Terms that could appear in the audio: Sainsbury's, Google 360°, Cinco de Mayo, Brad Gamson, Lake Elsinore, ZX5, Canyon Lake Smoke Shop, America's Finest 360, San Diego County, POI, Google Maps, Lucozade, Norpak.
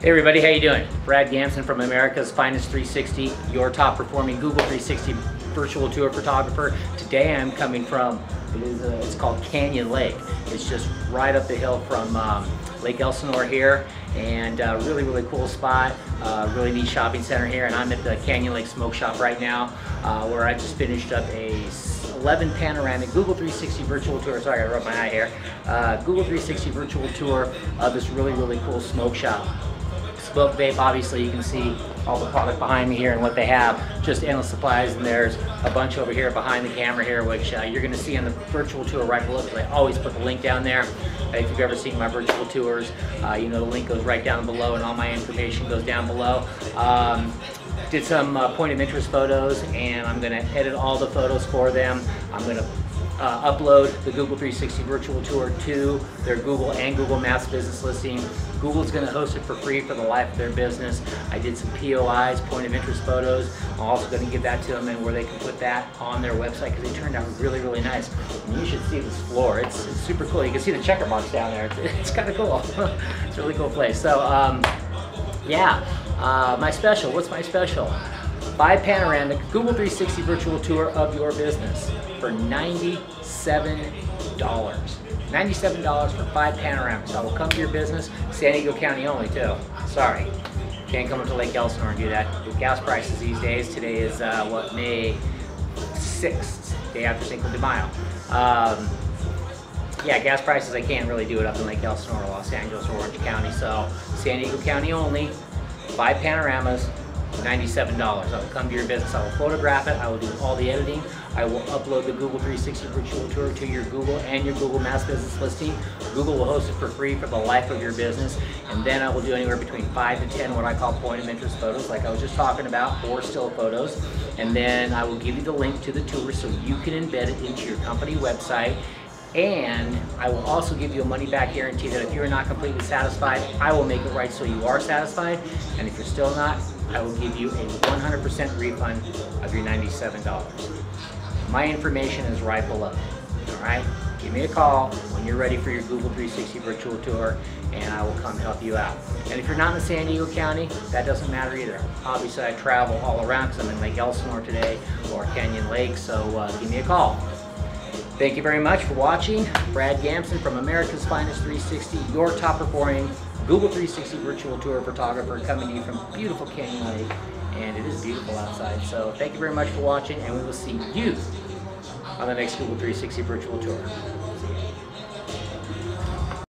Hey everybody, how you doing? Brad Gamson from America's Finest 360, your top performing Google 360 virtual tour photographer. Today I'm coming from, it's called Canyon Lake. It's just right up the hill from Lake Elsinore here, and really cool spot, really neat shopping center here, and I'm at the Canyon Lake Smoke Shop right now where I just finished up a 11 panoramic Google 360 virtual tour. Sorry, I gotta rub my eye here. Google 360 virtual tour of this really cool smoke shop. Smoke vape, obviously you can see all the product behind me here and what they have, just endless supplies, and there's a bunch over here behind the camera here, which you're going to see on the virtual tour right below, because I always put the link down there. If you've ever seen my virtual tours, you know the link goes right down below and all my information goes down below. Did some point of interest photos, and I'm going to edit all the photos for them. I'm going to upload the Google 360 virtual tour to their Google and Google Maps business listing. Google's going to host it for free for the life of their business. I did some POIs, point of interest photos. I'm also going to give that to them, and where they can put that on their website, because they turned out really nice. And you should see this floor. It's super cool. You can see the checker box down there. It's kind of cool. It's a really cool place. So yeah, my special. What's my special? Buy panoramic Google 360 virtual tour of your business for $97. $97 for 5 panoramics. I will come to your business, San Diego County only too. Sorry, can't come up to Lake Elsinore and do that. The gas prices these days. Today is what, May 6th, day after Cinco de Mayo. Yeah, gas prices, I can't really do it up in Lake Elsinore, Los Angeles, or Orange County. So San Diego County only, 5 panoramas, $97. I will come to your business, I will photograph it, I will do all the editing, I will upload the Google 360 virtual tour to your Google and your Google Maps business listing. Google will host it for free for the life of your business, and then I will do anywhere between 5 to 10 what I call point of interest photos, like I was just talking about, or still photos, and then I will give you the link to the tour so you can embed it into your company website. And I will also give you a money-back guarantee that if you're not completely satisfied, I will make it right so you are satisfied. And if you're still not, I will give you a 100% refund of your $97. My information is right below. All right? Give me a call when you're ready for your Google 360 virtual tour, and I will come help you out. And if you're not in San Diego County, that doesn't matter either. Obviously, I travel all around because I'm in Lake Elsinore today or Canyon Lake, so give me a call. Thank you very much for watching. Brad Gamson from America's Finest 360, your top performing Google 360 virtual tour photographer, coming to you from beautiful Canyon Lake, and it is beautiful outside. So thank you very much for watching, and we will see you on the next Google 360 virtual tour.